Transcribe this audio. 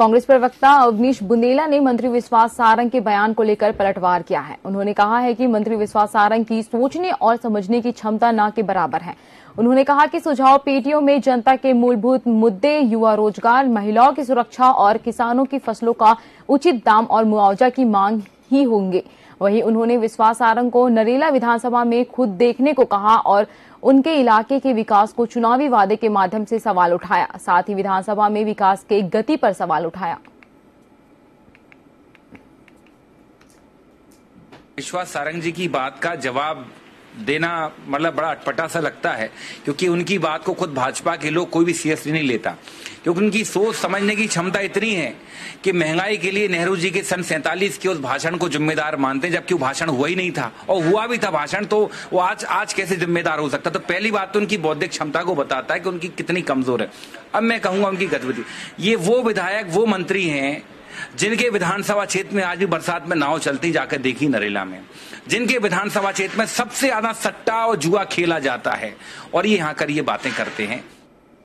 कांग्रेस प्रवक्ता अवनीश बुंदेला ने मंत्री विश्वास सारंग के बयान को लेकर पलटवार किया है। उन्होंने कहा है कि मंत्री विश्वास सारंग की सोचने और समझने की क्षमता ना के बराबर है। उन्होंने कहा कि सुझाव पेटियों में जनता के मूलभूत मुद्दे, युवा रोजगार, महिलाओं की सुरक्षा और किसानों की फसलों का उचित दाम और मुआवजा की मांग ही होंगे। वहीं उन्होंने विश्वास सारंग को नरेला विधानसभा में खुद देखने को कहा और उनके इलाके के विकास को चुनावी वादे के माध्यम से सवाल उठाया। साथ ही विधानसभा में विकास के गति पर सवाल उठाया। विश्वास सारंग जी की बात का जवाब देना मतलब बड़ा अटपटा सा लगता है, क्योंकि उनकी बात को खुद भाजपा के लोग कोई भी सीरियसली नहीं लेता, क्योंकि उनकी सोच समझने की क्षमता इतनी है कि महंगाई के लिए नेहरू जी के सन 47 के उस भाषण को जिम्मेदार मानते हैं, जबकि वो भाषण हुआ ही नहीं था, और हुआ भी था भाषण तो वो आज कैसे जिम्मेदार हो सकता। तो पहली बात तो उनकी बौद्धिक क्षमता को बताता है कि उनकी कितनी कमजोर है। अब मैं कहूंगा उनकी गतिविधि, ये वो विधायक, वो मंत्री हैं जिनके विधानसभा क्षेत्र में आज भी बरसात में नाव चलती जाकर देखी नरेला में, जिनके विधानसभा क्षेत्र में सबसे ज्यादा सट्टा और जुआ खेला जाता है, और ये यहां कर ये बातें करते हैं।